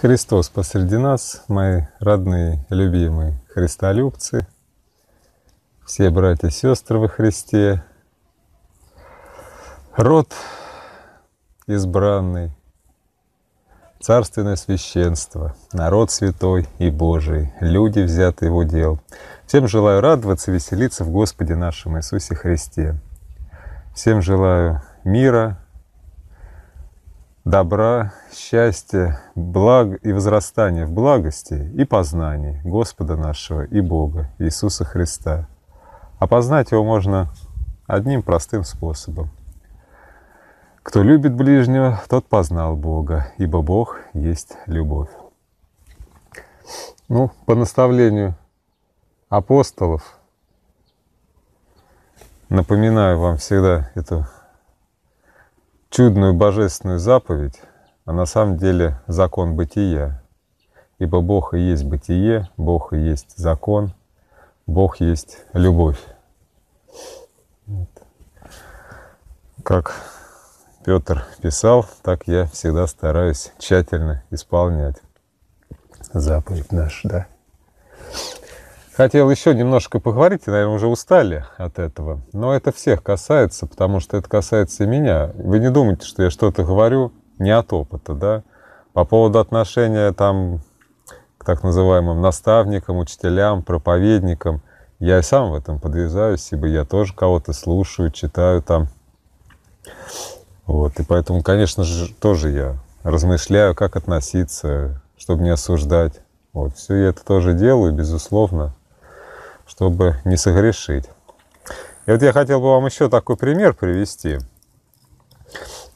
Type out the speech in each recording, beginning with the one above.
Христос посреди нас, мои родные, любимые христолюбцы, все братья и сестры во Христе, род избранный, царственное священство, народ святой и Божий, люди, взяты Его дел. Всем желаю радоваться, веселиться в Господе нашем Иисусе Христе. Всем желаю мира, добра, счастья, благ и возрастания в благости и познании Господа нашего и Бога Иисуса Христа. А познать Его можно одним простым способом. Кто любит ближнего, тот познал Бога, ибо Бог есть любовь. Ну, по наставлению апостолов, напоминаю вам всегда эту чудную божественную заповедь, а на самом деле закон бытия, ибо Бог и есть бытие, Бог и есть закон, Бог есть любовь. Как Петр писал, так я всегда стараюсь тщательно исполнять заповедь нашу, да. Хотел еще немножко поговорить, и, наверное, уже устали от этого, но это всех касается, потому что это касается и меня. Вы не думайте, что я что-то говорю не от опыта, да, по поводу отношения там к так называемым наставникам, учителям, проповедникам. Я и сам в этом подвязаюсь, ибо я тоже кого-то слушаю, читаю там. Вот, и поэтому, конечно же, тоже я размышляю, как относиться, чтобы не осуждать. Вот, все я это тоже делаю, безусловно, чтобы не согрешить. И вот я хотел бы вам еще такой пример привести.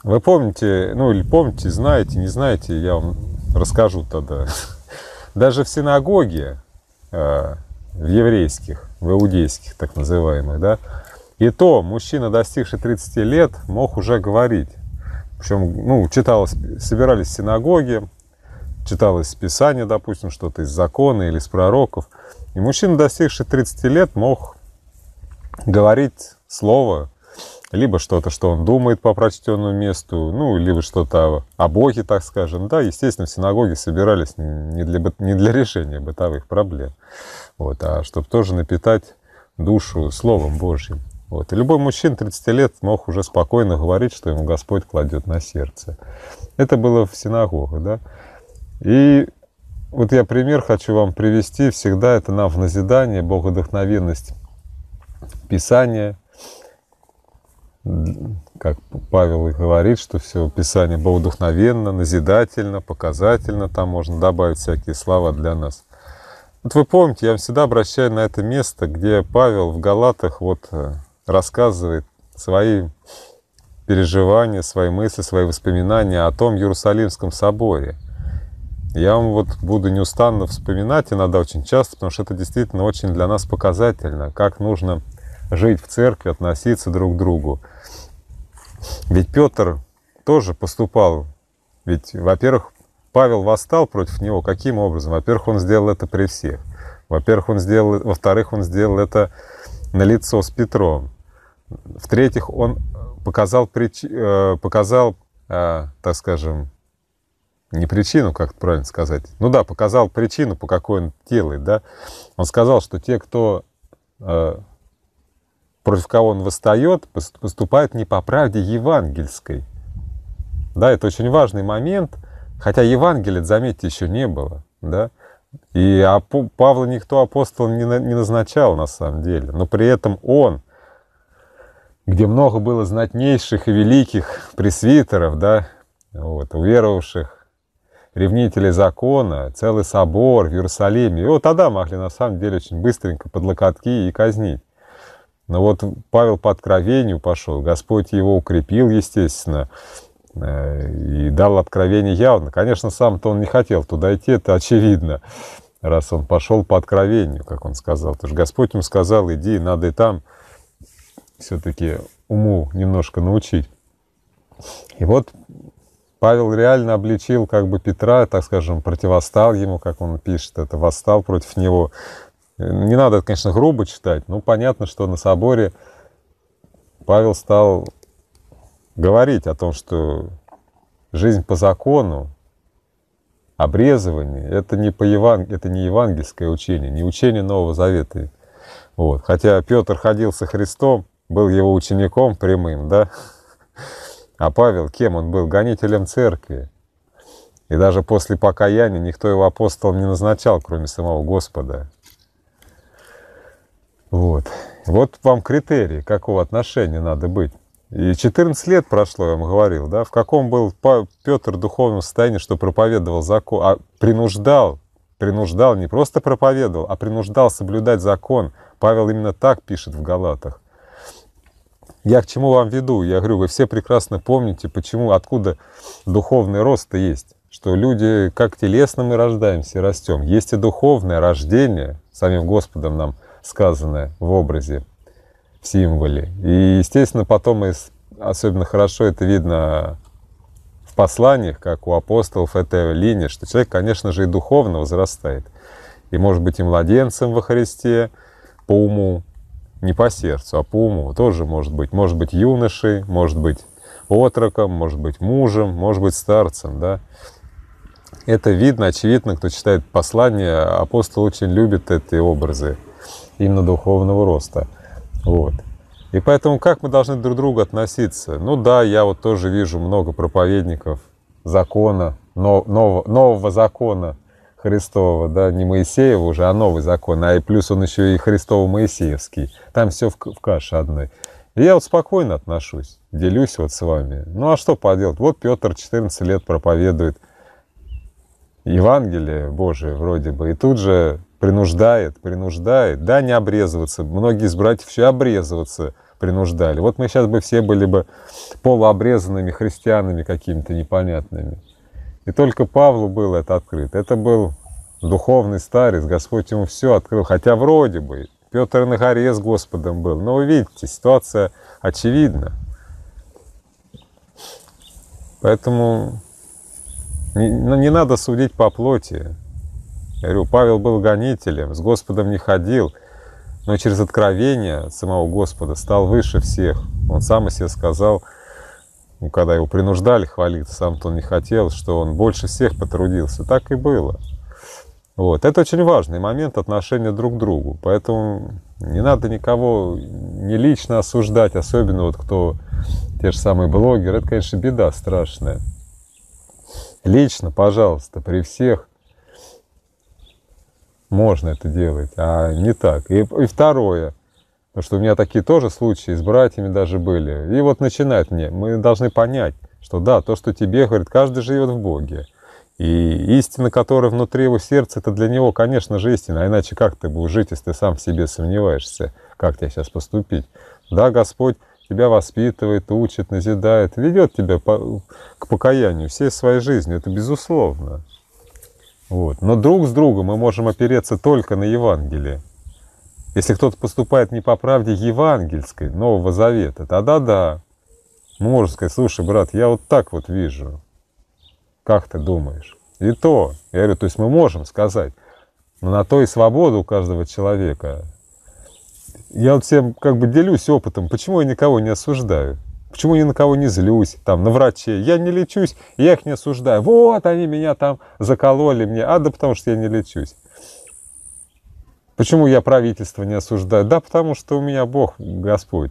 Вы помните, ну или помните, знаете, не знаете, я вам расскажу тогда. Даже в синагоге, в еврейских, в иудейских так называемых, да, и то мужчина, достигший 30 лет, мог уже говорить. Причем, ну, собирались в синагоге, читалось из Писания, допустим, что-то из закона или из пророков. И мужчина, достигший 30 лет, мог говорить слово, либо что-то, что он думает по прочтенному месту, ну, либо что-то о Боге, так скажем. Да, естественно, в синагоге собирались не для решения бытовых проблем, вот, а чтобы тоже напитать душу Словом Божьим. Вот. И любой мужчина 30 лет мог уже спокойно говорить, что ему Господь кладет на сердце. Это было в синагогах, да. И вот я пример хочу вам привести. Всегда это нам в назидание, богодухновенность Писания. Как Павел и говорит, что все Писание богодухновенно, назидательно, показательно. Там можно добавить всякие слова для нас. Вот вы помните, я всегда обращаю на это место, где Павел в Галатах вот рассказывает свои переживания, свои мысли, свои воспоминания о том Иерусалимском соборе. Я вам вот буду неустанно вспоминать, иногда очень часто, потому что это действительно очень для нас показательно, как нужно жить в церкви, относиться друг к другу. Ведь Петр тоже поступал, ведь, во-первых, Павел восстал против него каким образом? Во-первых, он сделал это при всех. Во-вторых, он сделал это налицо с Петром. В-третьих, он показал причину, по какой он делает, да. Он сказал, что те, кто, против кого он восстает, поступают не по правде евангельской. Да, это очень важный момент, хотя Евангелия, заметьте, еще не было, да. И Павла никто апостолом не назначал на самом деле, но при этом он, где много было знатнейших и великих пресвитеров, да, вот, уверовавших, ревнители закона, целый собор в Иерусалиме. Его тогда могли, на самом деле, очень быстренько под локотки и казнить. Но вот Павел по откровению пошел, Господь его укрепил, естественно, и дал откровение явно. Конечно, сам-то он не хотел туда идти, это очевидно, раз он пошел по откровению, как он сказал. Потому что Господь ему сказал, иди, надо и там все-таки уму немножко научить. И вот Павел реально обличил как бы Петра, так скажем, противостал ему, как он пишет, это восстал против него. Не надо, конечно, грубо читать, но понятно, что на соборе Павел стал говорить о том, что жизнь по закону обрезывание, это не евангельское учение, не учение Нового Завета. Вот. Хотя Петр ходил со Христом, был его учеником прямым, да? А Павел кем он был? Гонителем церкви. И даже после покаяния никто его апостолом не назначал, кроме самого Господа. Вот. Вот вам критерии, какого отношения надо быть. И 14 лет прошло, я вам говорил, да, в каком был Петр в духовном состоянии, что проповедовал закон, а принуждал, не просто проповедовал, а принуждал соблюдать закон. Павел именно так пишет в Галатах. Я к чему вам веду? Я говорю, вы все прекрасно помните, почему, откуда духовный рост-то есть. Что люди, как телесно мы рождаемся и растем. Есть и духовное рождение, самим Господом нам сказанное в образе, в символе. И, естественно, потом, особенно хорошо это видно в посланиях, как у апостолов, эта линия, что человек, конечно же, и духовно возрастает. И может быть и младенцем во Христе по уму, не по сердцу, а по уму тоже может быть. Может быть юношей, может быть отроком, может быть мужем, может быть старцем, да. Это видно, очевидно, кто читает послание, апостол очень любит эти образы именно духовного роста. Вот. И поэтому как мы должны друг к другу относиться? Ну да, я вот тоже вижу много проповедников закона, нового закона Христова, да, не Моисеева уже, а новый закон, а и плюс он еще и Христово-Моисеевский. Там все в каше одной. И я вот спокойно отношусь, делюсь вот с вами. Ну а что поделать? Вот Петр 14 лет проповедует Евангелие Божие вроде бы, и тут же принуждает, да, не обрезываться. Многие из братьев еще обрезываться принуждали. Вот мы сейчас бы все были бы полуобрезанными христианами какими-то непонятными. И только Павлу было это открыто. Это был духовный старец, Господь ему все открыл. Хотя вроде бы Петр на горе с Господом был. Но вы видите, ситуация очевидна. Поэтому не надо судить по плоти. Я говорю, Павел был гонителем, с Господом не ходил, но через откровение самого Господа стал выше всех. Он сам о себе сказал, ну, когда его принуждали хвалиться, сам-то он не хотел, что он больше всех потрудился. Так и было. Вот. Это очень важный момент отношения друг к другу. Поэтому не надо никого не лично осуждать, особенно вот кто, те же самые блогеры. Это, конечно, беда страшная. Лично, пожалуйста, при всех. Можно это делать, а не так. И второе, потому что у меня такие тоже случаи с братьями даже были. И вот начинает мне, мы должны понять, что да, то, что тебе говорит, каждый живет в Боге. И истина, которая внутри его сердца, это для него, конечно же, истина. А иначе как ты будешь жить, если ты сам в себе сомневаешься, как тебе сейчас поступить? Да, Господь тебя воспитывает, учит, назидает, ведет тебя к покаянию всей своей жизнью, это безусловно. Вот. Но друг с другом мы можем опереться только на Евангелие. Если кто-то поступает не по правде евангельской, Нового Завета, тогда да. Мы можем сказать, слушай, брат, я вот так вот вижу. Как ты думаешь? И то. Я говорю, то есть мы можем сказать, но на то и свобода у каждого человека. Я вот всем как бы делюсь опытом, почему я никого не осуждаю. Почему ни на кого не злюсь, там, на врачей? Я не лечусь, я их не осуждаю. Вот они меня там закололи, мне. А да потому что я не лечусь. Почему я правительство не осуждаю? Да потому что у меня Бог, Господь.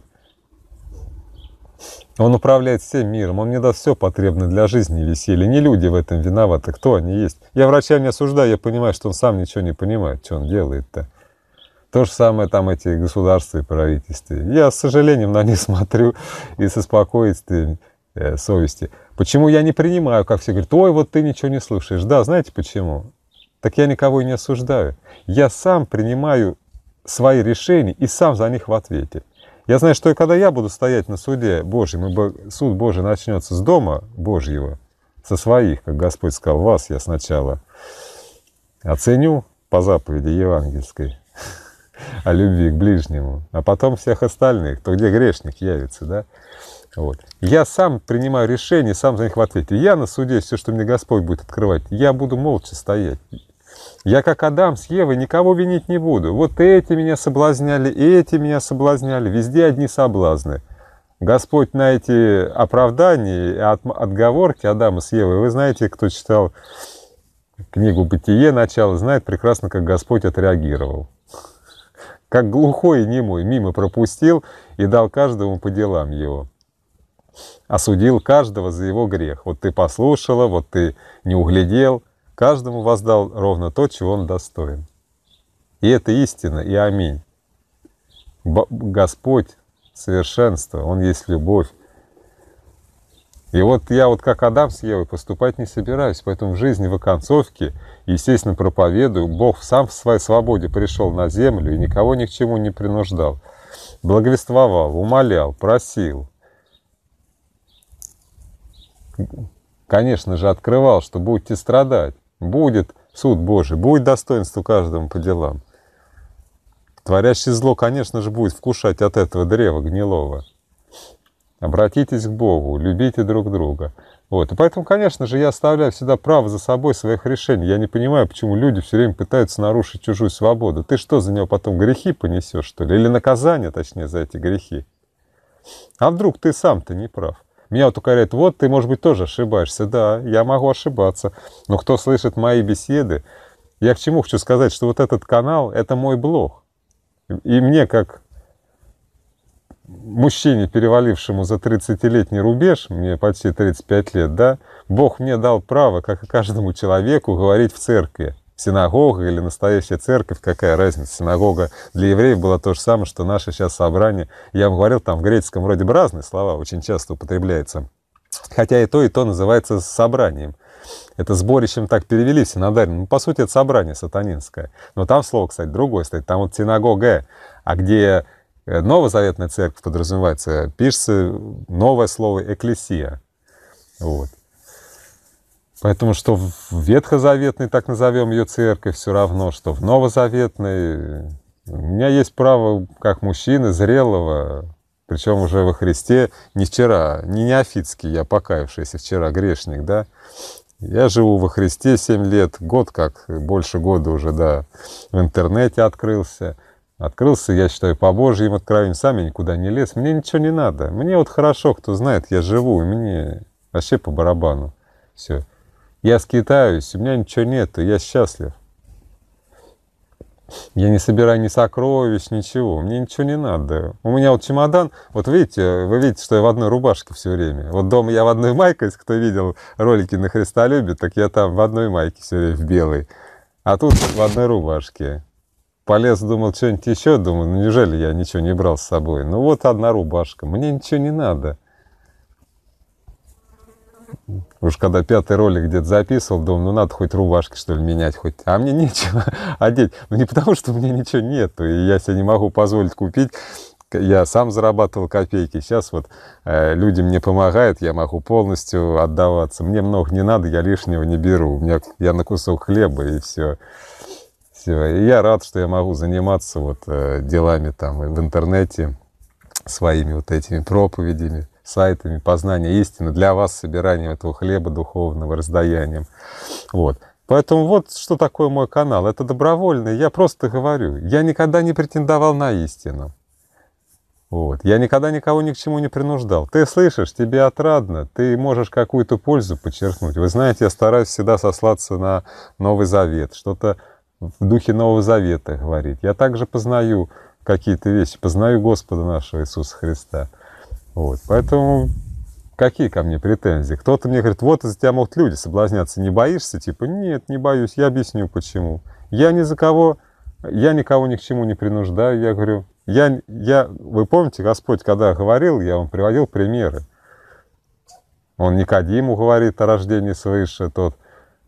Он управляет всем миром, Он мне даст все потребное для жизни и веселья. Не люди в этом виноваты, кто они есть. Я врача не осуждаю, я понимаю, что он сам ничего не понимает, что он делает-то. То же самое там эти государства и правительства. Я с сожалением на них смотрю и со спокойствием совести. Почему я не принимаю, как все говорят, ой, вот ты ничего не слушаешь. Да, знаете почему? Так я никого и не осуждаю. Я сам принимаю свои решения и сам за них в ответе. Я знаю, что и когда я буду стоять на суде Божьем, и суд Божий начнется с дома Божьего, со своих, как Господь сказал, вас я сначала оценю по заповеди евангельской о любви к ближнему, а потом всех остальных, то где грешник явится, да? Вот. Я сам принимаю решения, сам за них в ответе. Я на суде, все, что мне Господь будет открывать, я буду молча стоять. Я, как Адам с Евой, никого винить не буду. Вот эти меня соблазняли, и эти меня соблазняли, везде одни соблазны. Господь на эти оправдания, отговорки Адама с Евой, вы знаете, кто читал книгу «Бытие» начало, знает прекрасно, как Господь отреагировал. Как глухой и немой мимо пропустил и дал каждому по делам его. Осудил каждого за его грех. Вот ты послушала, вот ты не углядел. Каждому воздал ровно то, чего он достоин. И это истина, и аминь. Господь совершенство, Он есть любовь. И вот я вот как Адам с Евой поступать не собираюсь, поэтому в жизни в оконцовке, естественно, проповедую. Бог сам в своей свободе пришел на землю и никого ни к чему не принуждал. Благовествовал, умолял, просил. Конечно же, открывал, что будете страдать, будет суд Божий, будет достоинство каждому по делам. Творящий зло, конечно же, будет вкушать от этого древа гнилого. Обратитесь к Богу, любите друг друга. Вот. И поэтому, конечно же, я оставляю всегда право за собой своих решений. Я не понимаю, почему люди все время пытаются нарушить чужую свободу. Ты что, за него потом грехи понесешь, что ли? Или наказание, точнее, за эти грехи? А вдруг ты сам-то не прав? Меня вот укоряют, вот ты, может быть, тоже ошибаешься. Да, я могу ошибаться. Но кто слышит мои беседы, я к чему хочу сказать, что вот этот канал — это мой блог. И мне, как мужчине, перевалившему за 30-летний рубеж, мне почти 35 лет, да, Бог мне дал право, как и каждому человеку, говорить в церкви. Синагога или настоящая церковь, какая разница. Синагога для евреев была то же самое, что наше сейчас собрание. Я вам говорил, там в греческом вроде бы разные слова очень часто употребляются. Хотя и то называется собранием. Это сборищем так перевели в синодарин. Ну, по сути, это собрание сатанинское. Но там слово, кстати, другое стоит. Там вот синагога, а где новозаветная церковь подразумевается, пишется новое слово «экклесия». Вот. Поэтому что в ветхозаветной, так назовем ее, церковь, все равно, что в новозаветной. У меня есть право, как мужчины, зрелого, причем уже во Христе, не вчера, не неофитский, я покаявшийся вчера грешник, да. Я живу во Христе 7 лет, год как, больше года уже, да, в интернете открылся. Открылся, я считаю, по Божьим откровениям, сам я никуда не лез, мне ничего не надо. Мне вот хорошо, кто знает, я живу, мне вообще по барабану все. Я скитаюсь, у меня ничего нету, я счастлив. Я не собираю ни сокровищ, ничего, мне ничего не надо. У меня вот чемодан, вот видите, вы видите, что я в одной рубашке все время. Вот дома я в одной майке, если кто видел ролики на Христолюбе, так я там в одной майке все время, в белой. А тут в одной рубашке. Полез, думал, что-нибудь еще, думаю, ну неужели я ничего не брал с собой? Ну вот одна рубашка, мне ничего не надо. Уж когда 5-й ролик где-то записывал, думаю, ну надо хоть рубашки, что ли, менять хоть. А мне нечего одеть. Ну не потому, что у меня ничего нету, и я себе не могу позволить купить. Я сам зарабатывал копейки, сейчас вот люди мне помогают, я могу полностью отдаваться. Мне много не надо, я лишнего не беру. У меня, я на кусок хлеба и все. И я рад, что я могу заниматься вот делами там в интернете, своими вот этими проповедями, сайтами, познание истины для вас, собиранием этого хлеба духовного, раздаянием. Вот. Поэтому вот что такое мой канал. Это добровольно, я просто говорю. Я никогда не претендовал на истину. Вот. Я никогда никого ни к чему не принуждал. Ты слышишь, тебе отрадно, ты можешь какую-то пользу подчеркнуть. Вы знаете, я стараюсь всегда сослаться на Новый Завет, что-то в духе Нового Завета говорит. Я также познаю какие-то вещи, познаю Господа нашего Иисуса Христа. Вот. Поэтому какие ко мне претензии? Кто-то мне говорит, вот из-за тебя могут люди соблазняться, не боишься? Типа, нет, не боюсь, я объясню почему. Я ни за кого, я никого ни к чему не принуждаю, я говорю. Вы помните, Господь, когда говорил, я вам приводил примеры. Он Никодиму говорит о рождении свыше, тот,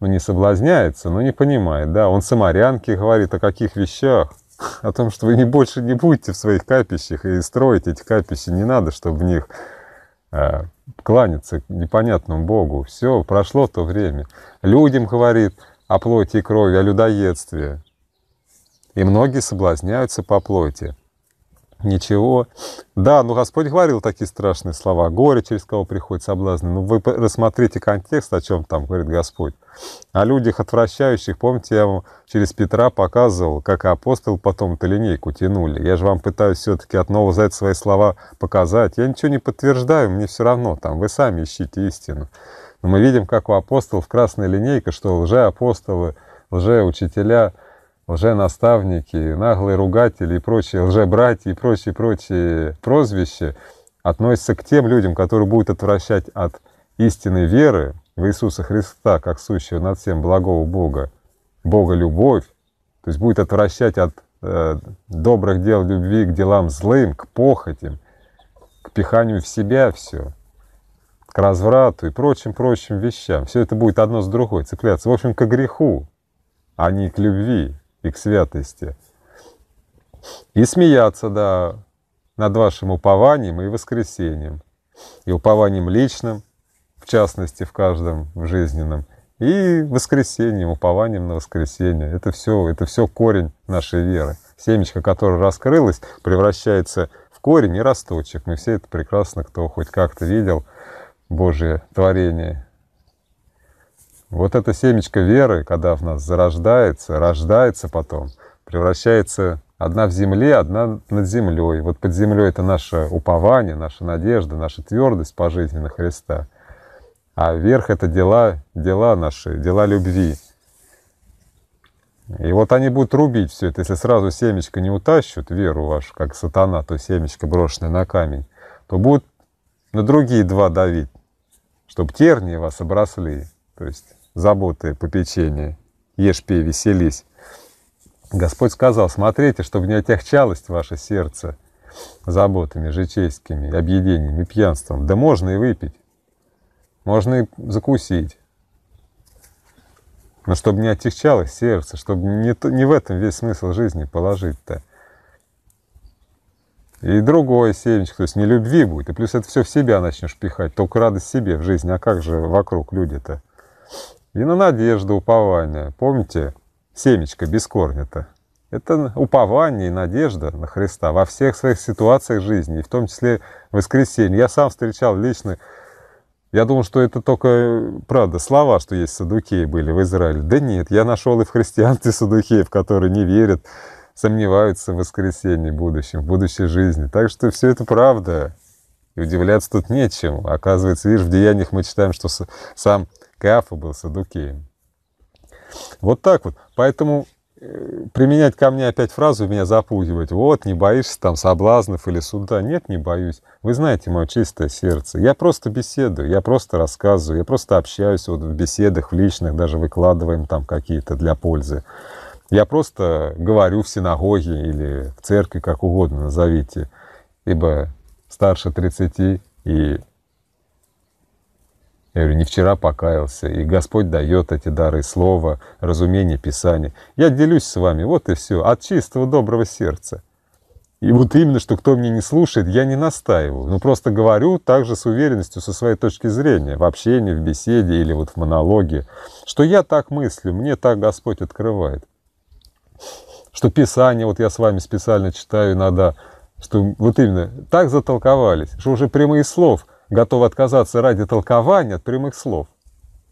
ну, не соблазняется, но не понимает, да. Он самарянке говорит о каких вещах? О том, что вы больше не будете в своих капищах, и строить эти капища не надо, чтобы в них кланяться к непонятному Богу. Все, прошло то время. Людям говорит о плоти и крови, о людоедстве. И многие соблазняются по плоти. Ничего. Да, но Господь говорил такие страшные слова. Горе, через кого приходит соблазн. Ну, вы рассмотрите контекст, о чем там говорит Господь. О людях отвращающих. Помните, я вам через Петра показывал, как апостол потом-то линейку тянули. Я же вам пытаюсь все-таки от Нового Завета свои слова показать. Я ничего не подтверждаю, мне все равно. Там вы сами ищите истину. Но мы видим, как у апостолов красная линейка, что лжеапостолы, лжеучителя, лженаставники, наглые ругатели и прочие, лжебратья и прочие прозвища относятся к тем людям, которые будут отвращать от истинной веры в Иисуса Христа, как сущего над всем благого Бога, Бога любовь, то есть будет отвращать от добрых дел любви к делам злым, к похотям, к пиханию в себя все, к разврату и прочим вещам. Все это будет одно с другой цепляться. В общем, к греху, а не к любви и к святости. И смеяться, да, над вашим упованием и воскресением, и упованием личным, в частности, в каждом в жизненном, и воскресением, упованием на воскресение. Это все корень нашей веры. Семечко, которое раскрылось, превращается в корень и росточек. Мы все это прекрасно, кто хоть как-то видел Божие творение. Вот это семечко веры, когда в нас зарождается, рождается потом, превращается одна в земле, одна над землей. Вот под землей это наше упование, наша надежда, наша твердость по жизни на Христа. А верх — это дела наши, дела любви. И вот они будут рубить все это. Если сразу семечко не утащат, веру вашу, как сатана, то семечко, брошенное на камень, то будут на другие два давить, чтобы тернии вас обросли, то есть заботы, попечения, ешь, пей, веселись. Господь сказал: смотрите, чтобы не отягчалось ваше сердце заботами житейскими, объедениями, пьянством. Да можно и выпить. Можно и закусить. Но чтобы не отягчалось сердце, чтобы не в этом весь смысл жизни положить-то. И другое семечко, то есть не любви будет. И плюс это все в себя начнешь пихать, только радость себе в жизни. А как же вокруг люди-то? И на надежду, упование. Помните, семечко без корня-то? Это упование и надежда на Христа во всех своих ситуациях жизни, и в том числе в воскресенье. Я сам встречал лично. Я думал, что это только, правда, слова, что есть садукеи были в Израиле. Да нет, я нашел и в христианстве садукеев, которые не верят, сомневаются в воскресении будущем, в будущей жизни. Так что все это правда. И удивляться тут нечем. Оказывается, видишь, в Деяниях мы читаем, что сам Каафа был садукеем. Вот так вот. Поэтому применять ко мне опять фразу, меня запугивать: вот, не боишься там соблазнов или суда. Нет, не боюсь. Вы знаете мое чистое сердце. Я просто беседую, я просто рассказываю, я просто общаюсь вот в беседах, в личных, даже выкладываем там какие-то для пользы. Я просто говорю в синагоге или в церкви, как угодно назовите, ибо старше 30, и я говорю, не вчера покаялся, и Господь дает эти дары слова, разумение, писание. Я делюсь с вами, вот и все, от чистого доброго сердца. И вот именно, что кто меня не слушает, я не настаиваю. Ну, просто говорю также с уверенностью, со своей точки зрения, в общении, в беседе или вот в монологе, что я так мыслю, мне так Господь открывает. Что Писание, вот я с вами специально читаю иногда, что вот именно так затолковались, что уже прямые слов готовы отказаться ради толкования от прямых слов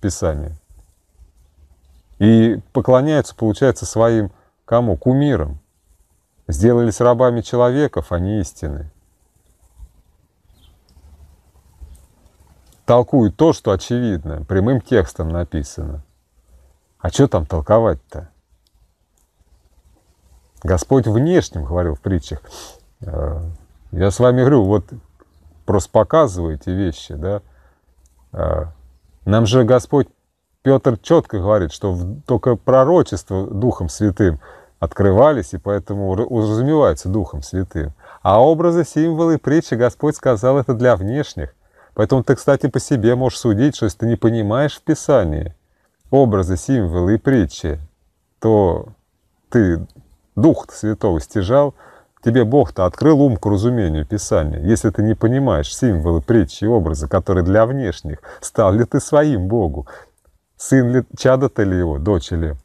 Писания. И поклоняются, получается, своим кому? Кумирам. Сделались рабами человеков, а не истины. Толкуют то, что очевидно, прямым текстом написано. А что там толковать-то? Господь внешним говорил в притчах. Я с вами говорю, вот просто показываю эти вещи, да. Нам же Господь, Петр четко говорит, что только пророчество Духом Святым открывались, и поэтому уразумеваются Духом Святым. А образы, символы, притчи Господь сказал, это для внешних. Поэтому ты, кстати, по себе можешь судить, что если ты не понимаешь в Писании образы, символы и притчи, то ты Дух Святого стяжал, тебе Бог-то открыл ум к разумению Писания. Если ты не понимаешь символы, притчи и образы, которые для внешних, стал ли ты своим Богу? Сын ли, чадо ты ли его, дочь ли?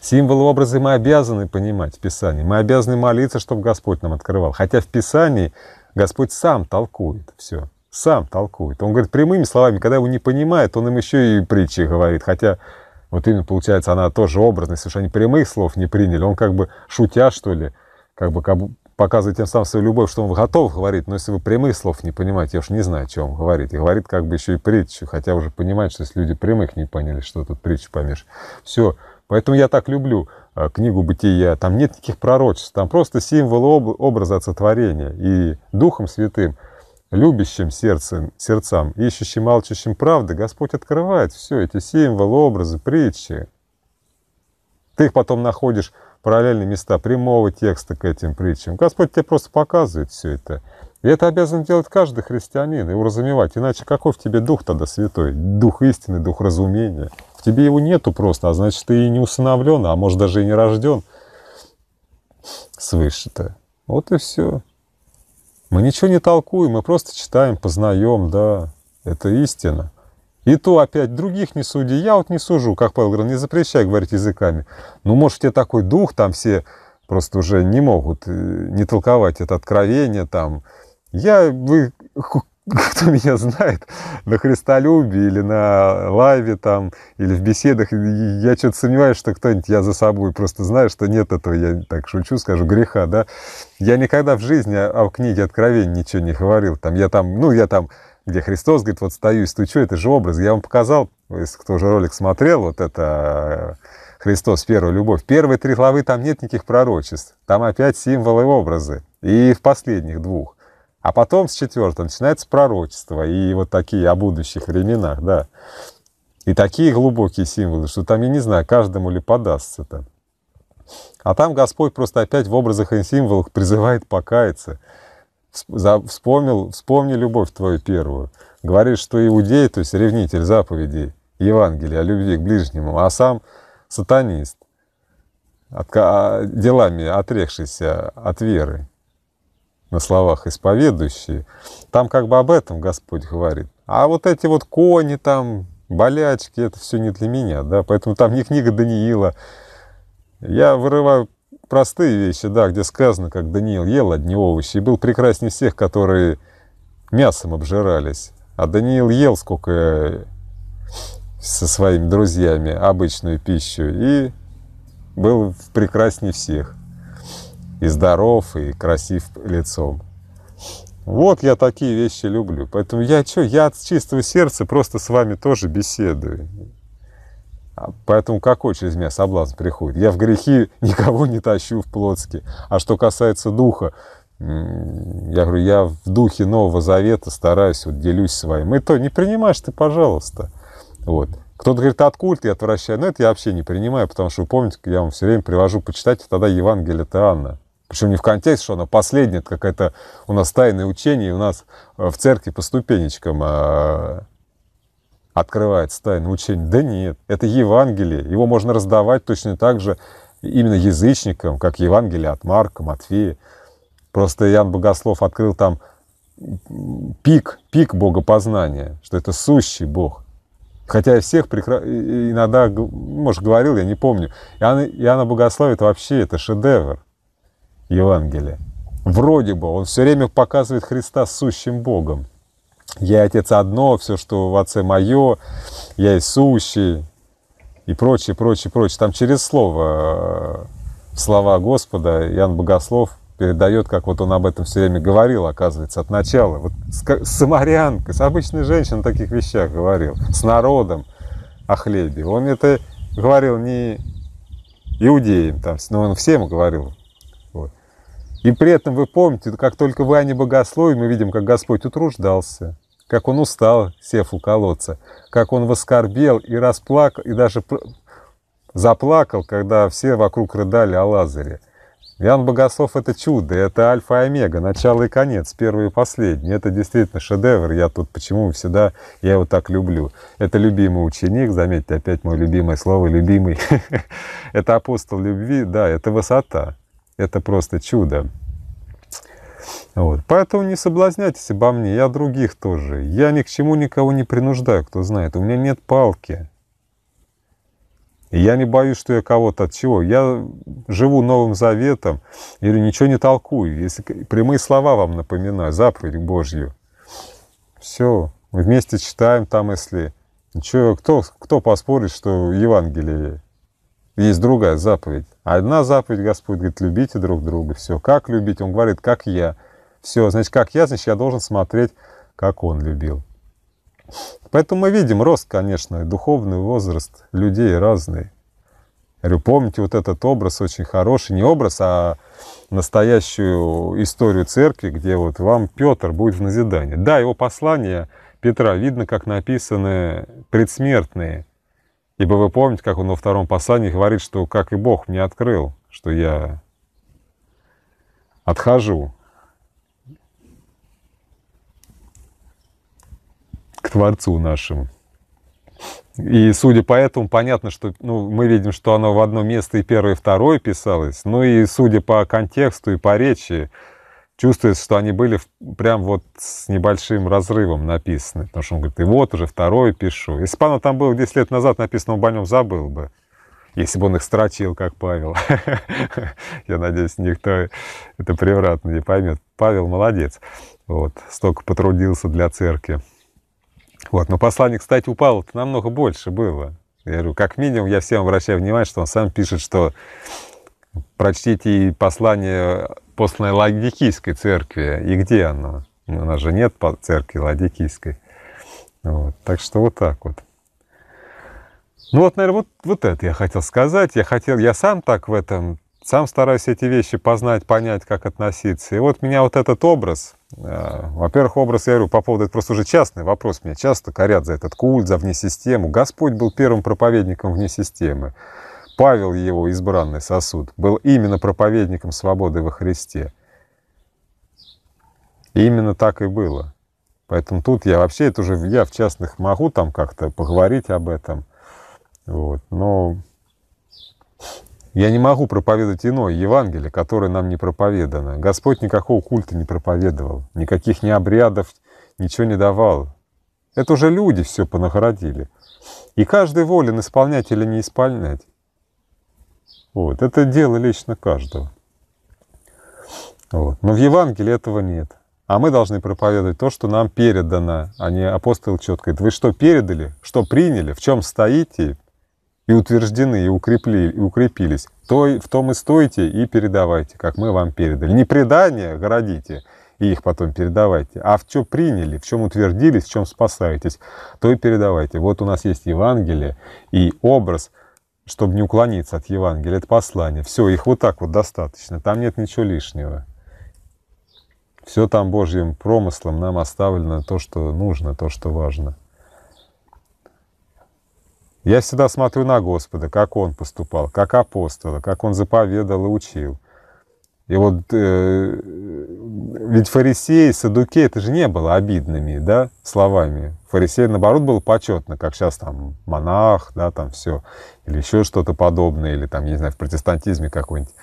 Символы, образы мы обязаны понимать в Писании. Мы обязаны молиться, чтобы Господь нам открывал. Хотя в Писании Господь сам толкует все. Сам толкует. Он говорит прямыми словами, когда его не понимает, он им еще и притчи говорит. Хотя вот именно получается она тоже образность, потому что они прямых слов не приняли. Он как бы шутя, что ли, как бы показывает тем самым свою любовь, что он готов говорить, но если вы прямых слов не понимаете, я уж не знаю, о чем говорит. И говорит как бы еще и притчу, хотя уже понимает, что если люди прямых не поняли, что тут притчу помеш. Все. Поэтому я так люблю книгу «Бытия». Там нет никаких пророчеств, там просто символы образа сотворения. И Духом Святым, любящим сердцам, ищущим, алчущим правды, Господь открывает все эти символы, образы, притчи. Ты их потом находишь параллельные места прямого текста к этим притчам. Господь тебе просто показывает все это. И это обязан делать каждый христианин и уразумевать. Иначе какой в тебе Дух тогда Святой? Дух истины, Дух разумения. В тебе его нету просто, а значит, ты и не усыновлен, а может, даже и не рожден свыше-то. Вот и все. Мы ничего не толкуем, мы просто читаем, познаем, да, это истина. И то опять других не суди, я вот не сужу, как Павел говорил, не запрещай говорить языками. Ну, может, у тебя такой дух, там все просто уже не могут не толковать это откровение, там. Кто меня знает, на Христолюбе или на лайве, там, или в беседах, я что-то сомневаюсь, что кто-нибудь, я за собой просто знаю, что нет этого, я так шучу, скажу, греха, да. Я никогда в жизни о книге Откровения ничего не говорил, там, я там, где Христос говорит, вот стою и стучу, это же образ. Я вам показал, если кто же ролик смотрел, вот это «Христос, первая любовь». Первые три главы там нет никаких пророчеств. Там опять символы и образы. И в последних двух. А потом с четвертой начинается пророчество. И вот такие о будущих временах, да. И такие глубокие символы, что там, я не знаю, каждому ли подастся-то. А там Господь просто опять в образах и символах призывает покаяться. Вспомни любовь твою первую. Говорит, что иудей, то есть ревнитель заповедей Евангелия о любви к ближнему, а сам сатанист, делами отрекшийся от веры, на словах исповедующие. Там как бы об этом Господь говорит. А вот эти вот кони там, болячки, это все не для меня, да, поэтому там не книга Даниила. Я вырываю простые вещи, да, где сказано, как Даниил ел одни овощи и был прекраснее всех, которые мясом обжирались. А Даниил ел сколько со своими друзьями обычную пищу и был прекраснее всех. И здоров, и красив лицом. Вот я такие вещи люблю. Поэтому я от чистого сердца просто с вами тоже беседую. Поэтому какой через меня соблазн приходит? Я в грехи никого не тащу в плотски. А что касается духа, я говорю, я в духе Нового Завета стараюсь, вот делюсь своим. И то не принимаешь ты, пожалуйста. Вот. Кто-то говорит, от культа я отвращаю. Но это я вообще не принимаю, потому что, помните, я вам все время привожу почитать тогда Евангелие от Иоанна. Причем не в контексте, что оно последнее, это какое-то у нас тайное учение, и у нас в церкви по ступенечкам открывается тайное учение. Да нет, это Евангелие. Его можно раздавать точно так же именно язычникам, как Евангелие от Марка, Матфея. Просто Иоанн Богослов открыл там пик богопознания, что это сущий Бог. Хотя я всех иногда, может, говорил, я не помню. Иоанна Богослова — это вообще это шедевр Евангелия. Вроде бы он все время показывает Христа сущим Богом. «Я Отец одно, все, что в Отце мое, я и сущий», и прочее, прочее, прочее. Там через слово, слова Господа Иоанн Богослов передает, как вот он об этом все время говорил, оказывается, от начала. Вот с самарянкой, с обычной женщиной о таких вещах говорил, с народом о хлебе. Он это говорил не иудеям, там, но он всем говорил. Вот. И при этом вы помните, как только вы о небогословии, мы видим, как Господь утруждался, как Он устал, сев у колодца, как Он воскорбел и расплакал, и даже заплакал, когда все вокруг рыдали о Лазаре. Иоанн Богослов — это чудо, это альфа и омега, начало и конец, первый и последний. Это действительно шедевр, я тут почему всегда, я его так люблю. Это любимый ученик, заметьте, опять мое любимое слово, любимый. Это апостол любви, да, это высота. Это просто чудо. Вот. Поэтому не соблазняйтесь обо мне, я других тоже. Я ни к чему никого не принуждаю, кто знает. У меня нет палки. И я не боюсь, что я кого-то от чего. Я живу Новым Заветом, и ничего не толкую. Если прямые слова вам напоминаю, заповедь Божью. Все, мы вместе читаем там, если... Кто поспорит, что Евангелие Есть другая заповедь. Одна заповедь, Господь говорит, любите друг друга. Все, как любить? Он говорит, как я. Все, значит, как я, значит, я должен смотреть, как он любил. Поэтому мы видим рост, конечно, духовный возраст людей разный. Я говорю, помните вот этот образ очень хороший, не образ, а настоящую историю церкви, где вот вам Петр будет в назидании. Да, его послание Петра видно, как написаны предсмертные. Ибо вы помните, как он во втором послании говорит, что как и Бог мне открыл, что я отхожу к Творцу нашему. И судя по этому, понятно, что мы видим, что оно в одно место и первое, и второе писалось. Ну и судя по контексту и по речи, чувствуется, что они были прям вот с небольшим разрывом написаны. Потому что он говорит, и вот уже второе пишу. Если бы оно там было 10 лет назад написано, он бы о нем забыл бы. Если бы он их строчил, как Павел. Я надеюсь, никто это превратно не поймет. Павел молодец. Вот, столько потрудился для церкви. Вот, но послание, кстати, у Павла-то намного больше было. Я говорю, как минимум, я всем обращаю внимание, что он сам пишет, что прочтите послание посланное Лаодикийской церкви. И где оно? У нас же нет церкви Лаодикийской. Вот, так что вот так вот. Ну вот, наверное, вот это я хотел сказать. Я сам так в этом, сам стараюсь эти вещи познать, понять, как относиться. И вот меня вот этот образ, во-первых, образ, я говорю, по поводу, это просто уже частный вопрос, меня часто корят за этот культ, за внесистему. Господь был первым проповедником вне системы. Павел, его избранный сосуд, был именно проповедником свободы во Христе. И именно так и было. Поэтому тут я вообще, это уже я в частных могу там как-то поговорить об этом. Вот, но... Я не могу проповедовать иное Евангелие, которое нам не проповедано. Господь никакого культа не проповедовал, никаких ни обрядов, ничего не давал. Это уже люди все понаградили. И каждый волен исполнять или не исполнять. Вот, это дело лично каждого. Вот. Но в Евангелии этого нет. А мы должны проповедовать то, что нам передано, а не апостол четко говорит, вы что передали, что приняли, в чем стоите, и утверждены, и укрепились, то в том и стойте, и передавайте, как мы вам передали. Не предания городите, и их потом передавайте, а в чем приняли, в чем утвердились, в чем спасаетесь, то и передавайте. Вот у нас есть Евангелие и образ, чтобы не уклониться от Евангелия, это послание. Все, их вот так вот достаточно, там нет ничего лишнего. Все там Божьим промыслом нам оставлено то, что нужно, то, что важно. Я всегда смотрю на Господа, как Он поступал, как апостола, как Он заповедал и учил. И вот ведь фарисеи, саддукеи, это же не было обидными, да, словами. Фарисеи, наоборот, было почетно, как сейчас там монах, да, там все, или еще что-то подобное, или там, я не знаю, в протестантизме какой-нибудь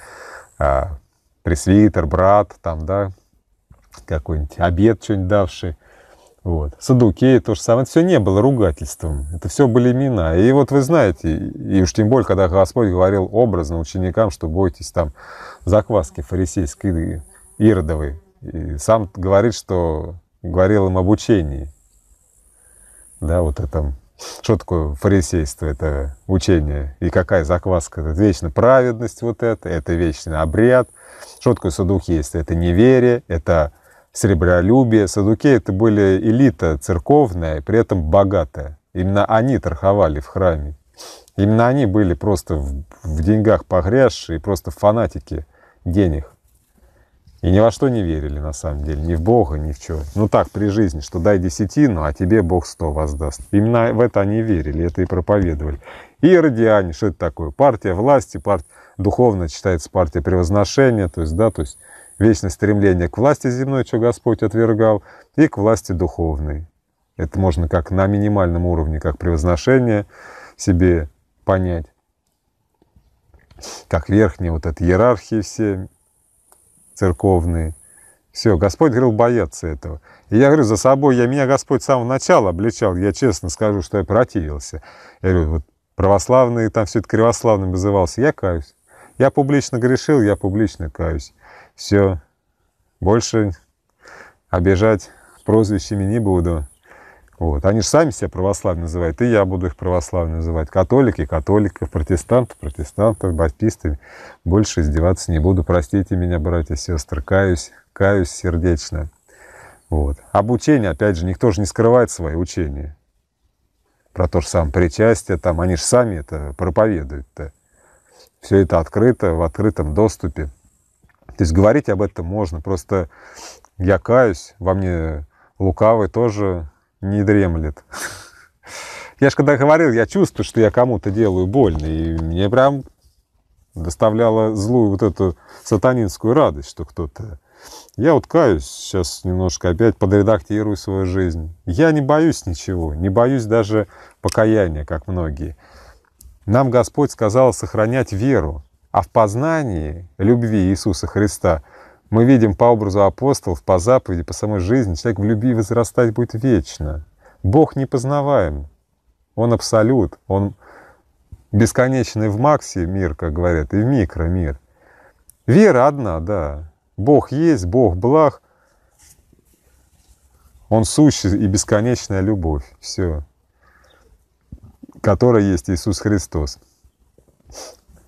пресвитер, брат, там, да, какой-нибудь обет что-нибудь давший. Вот. Саддукеи, то же самое, это все не было ругательством, это все были имена. И вот вы знаете, и уж тем более, когда Господь говорил образно ученикам, что бойтесь там закваски фарисейской, иродовой, и сам говорит, что говорил им об учении, да, вот этом, что такое фарисейство, это учение, и какая закваска, это вечно праведность вот это вечный обряд, что такое саддукейство, это неверие, это... Сребролюбие. Саддукеи это были элита церковная, при этом богатая. Именно они торговали в храме. Именно они были просто в деньгах погрязшие, просто фанатики денег. И ни во что не верили, на самом деле. Ни в Бога, ни в чего. Ну так, при жизни, что дай 10, а тебе Бог 100 воздаст. Именно в это они верили, это и проповедовали. Иродиане, что это такое? Партия власти, духовно считается партия превозношения, то есть, да, то есть вечное стремление к власти земной, что Господь отвергал, и к власти духовной. Это можно как на минимальном уровне, как превозношение себе понять, как верхние вот эти иерархии все церковные. Все, Господь говорил бояться этого. И я говорю, за собой, меня Господь с самого начала обличал, я честно скажу, что я противился. Я говорю, вот православные, там все это кривославным назывался, я каюсь. Я публично грешил, я публично каюсь. Все, больше обижать прозвищами не буду. Вот. Они же сами себя православными называют, и я буду их православными называть. Католики, католиков, протестанты, протестантов, баптисты. Больше издеваться не буду. Простите меня, братья и сестры, каюсь сердечно. Вот. Обучение, опять же, никто же не скрывает свои учения. Про то же самое причастие, там, они же сами это проповедуют-то. Все это открыто, в открытом доступе. То есть говорить об этом можно. Просто я каюсь, во мне лукавый тоже не дремлет. Я же когда говорил, я чувствую, что я кому-то делаю больно. И мне прям доставляло злую вот эту сатанинскую радость, что кто-то... Я вот каюсь, сейчас немножко опять подредактирую свою жизнь. Я не боюсь ничего, не боюсь даже покаяния, как многие. Нам Господь сказал сохранять веру. А в познании любви Иисуса Христа мы видим по образу апостолов, по заповеди, по самой жизни, человек в любви возрастать будет вечно. Бог непознаваем. Он абсолют. Он бесконечный в макси мир, как говорят, и в микро мир. Вера одна, да. Бог есть, Бог благ. Он сущий и бесконечная любовь. Все. Которая есть Иисус Христос.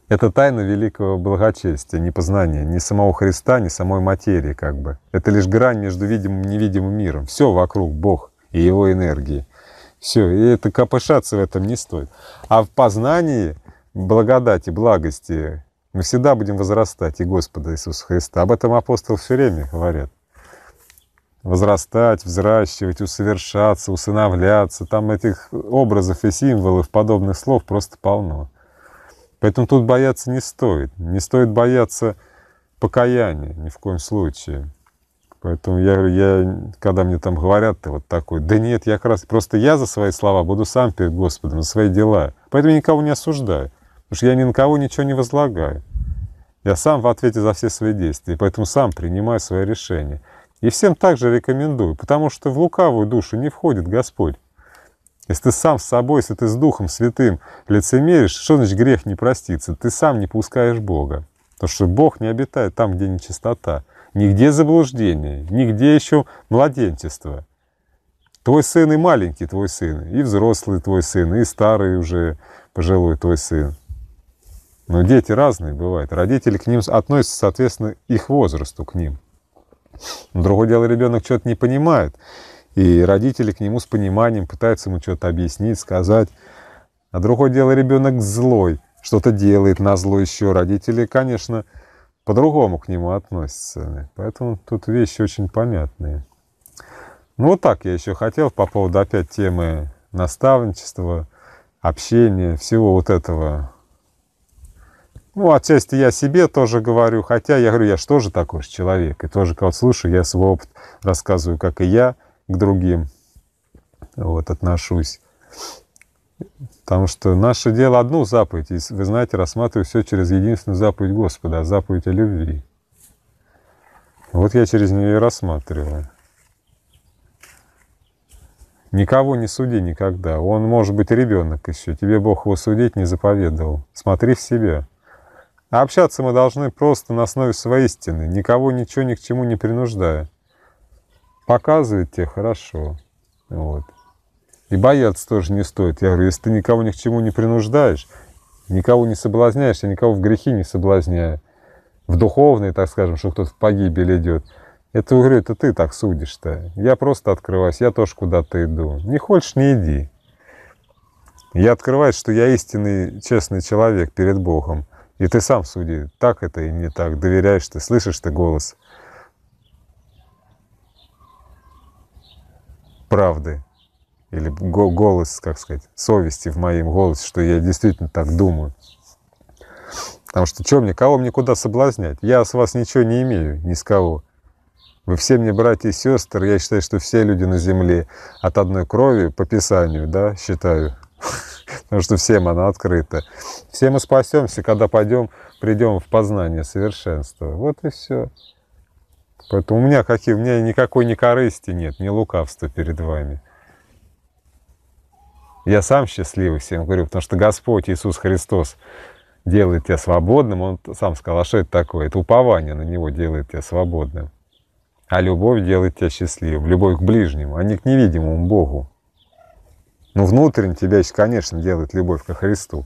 Это тайна великого благочестия, не познания ни самого Христа, ни самой материи, как бы. Это лишь грань между видимым и невидимым миром. Все вокруг Бог и Его энергии. Все. И это копошаться в этом не стоит. А в познании благодати, благости мы всегда будем возрастать и Господа Иисуса Христа. Об этом апостолы все время говорят. Возрастать, взращивать, усовершаться, усыновляться. Там этих образов и символов, подобных слов просто полно. Поэтому тут бояться не стоит. Не стоит бояться покаяния ни в коем случае. Поэтому я когда мне там говорят, ты вот такой, да нет, я как раз... Просто я за свои слова буду сам перед Господом, за свои дела. Поэтому я никого не осуждаю. Потому что я ни на кого ничего не возлагаю. Я сам в ответе за все свои действия. И поэтому сам принимаю свои решения. И всем также рекомендую. Потому что в лукавую душу не входит Господь. Если ты сам с собой, если ты с Духом Святым лицемеришь, что значит грех не простится? Ты сам не пускаешь Бога. Потому что Бог не обитает там, где нечистота. Нигде заблуждение, нигде еще младенчество. Твой сын и маленький твой сын, и взрослый твой сын, и старый уже пожилой твой сын. Но дети разные бывают. Родители к ним относятся, соответственно, их возрасту к ним. Но другое дело, ребенок что-то не понимает. И родители к нему с пониманием пытаются ему что-то объяснить, сказать. А другое дело, ребенок злой, что-то делает назло еще. Родители, конечно, по-другому к нему относятся. Поэтому тут вещи очень понятные. Ну вот так я еще хотел по поводу опять темы наставничества, общения, всего вот этого. Ну, отчасти я себе тоже говорю, хотя я говорю, я же тоже такой же человек. И тоже, когда слушаю, я свой опыт рассказываю, как и я. К другим вот, отношусь. Потому что наше дело одну заповедь. И, вы знаете, рассматриваю все через единственную заповедь Господа, заповедь о любви. Вот я через нее и рассматриваю. Никого не суди никогда. Он может быть ребенок еще. Тебе Бог его судить не заповедовал. Смотри в себя. А общаться мы должны просто на основе своей истины, никого ничего ни к чему не принуждая. Показывает тебе хорошо. Вот. И бояться тоже не стоит. Я говорю, если ты никого ни к чему не принуждаешь, никого не соблазняешь, я никого в грехи не соблазняю, в духовные, так скажем, что кто-то в погибель идет, это, говорю, это ты так судишь-то. Я просто открываюсь, я тоже куда-то иду. Не хочешь, не иди. Я открываюсь, что я истинный, честный человек перед Богом. И ты сам суди, так это и не так, доверяешь ты, слышишь ты голос правды, или голос, как сказать, совести в моем голосе, что я действительно так думаю. Потому что что мне, кого мне куда соблазнять? Я с вас ничего не имею, ни с кого. Вы все мне братья и сестры, я считаю, что все люди на земле от одной крови, по Писанию, да, считаю, потому что всем она открыта. Все мы спасемся, когда пойдем, придем в познание совершенства. Вот и все. Поэтому у меня никакой ни корысти нет, ни лукавства перед вами. Я сам счастливый всем говорю, потому что Господь Иисус Христос делает тебя свободным. Он сам сказал, а что это такое? Это упование на Него делает тебя свободным. А любовь делает тебя счастливым. Любовь к ближнему, а не к невидимому Богу. Но внутренне тебя еще, конечно, делает любовь ко Христу.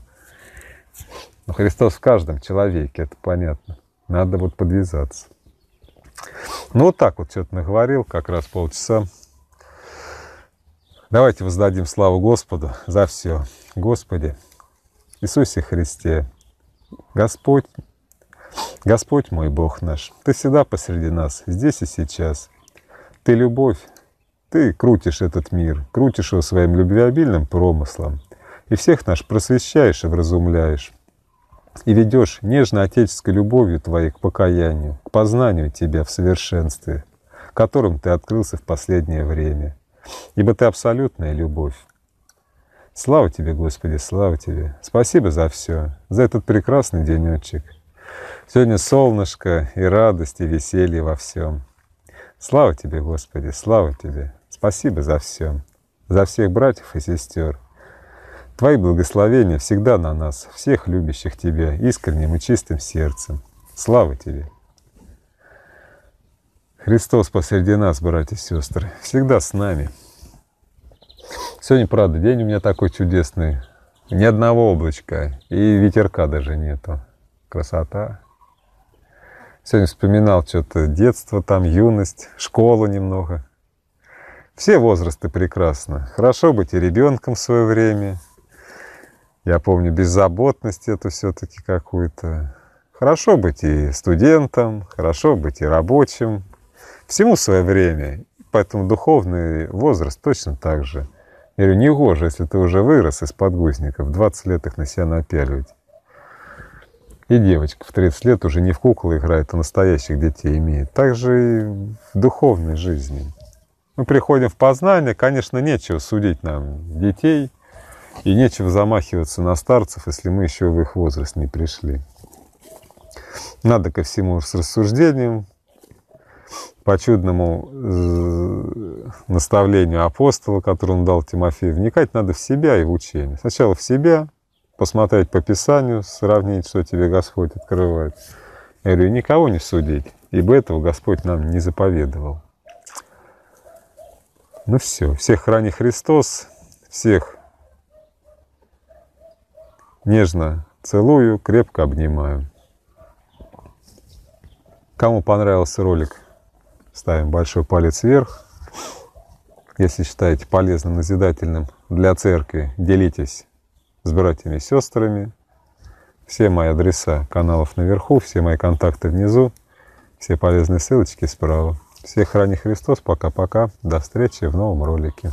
Но Христос в каждом человеке, это понятно. Надо вот подвязаться. Ну, вот так вот что-то наговорил, как раз полчаса. Давайте воздадим славу Господу за все. Господи, Иисусе Христе, Господь, Господь мой Бог наш, Ты всегда посреди нас, здесь и сейчас. Ты любовь, Ты крутишь этот мир, крутишь его своим любвеобильным промыслом, и всех нас просвещаешь и вразумляешь, и ведешь нежно-отеческой любовью Твоей к покаянию, к познанию Тебя в совершенстве, которым Ты открылся в последнее время. Ибо Ты абсолютная любовь. Слава Тебе, Господи, слава Тебе. Спасибо за все, за этот прекрасный денечек. Сегодня солнышко и радость, и веселье во всем. Слава Тебе, Господи, слава Тебе. Спасибо за все, за всех братьев и сестер. Твои благословения всегда на нас, всех любящих Тебя искренним и чистым сердцем. Слава Тебе. Христос посреди нас, братья и сестры, всегда с нами. Сегодня, правда, день у меня такой чудесный. Ни одного облачка и ветерка даже нету. Красота. Сегодня вспоминал что-то детство, там юность, школу немного. Все возрасты прекрасно. Хорошо быть и ребенком в свое время. Я помню беззаботность эту все-таки какую-то. Хорошо быть и студентом, хорошо быть и рабочим. Всему свое время, поэтому духовный возраст точно так же. Я говорю, негоже, если ты уже вырос из подгузников, в 20 лет их на себя напяливать. И девочка в 30 лет уже не в куклы играет, а настоящих детей имеет. Так же и в духовной жизни. Мы приходим в познание, конечно, нечего судить нам детей, и нечего замахиваться на старцев, если мы еще в их возраст не пришли. Надо ко всему с рассуждением, по чудному наставлению апостола, которое он дал Тимофею, вникать надо в себя и в учение. Сначала в себя, посмотреть по Писанию, сравнить, что тебе Господь открывает. Я говорю, никого не судить, ибо этого Господь нам не заповедовал. Ну все, всех храни Христос, всех нежно целую, крепко обнимаю. Кому понравился ролик, ставим большой палец вверх. Если считаете полезным, назидательным для церкви, делитесь с братьями и сестрами. Все мои адреса каналов наверху, все мои контакты внизу, все полезные ссылочки справа. Всех храни Христос, пока-пока, до встречи в новом ролике.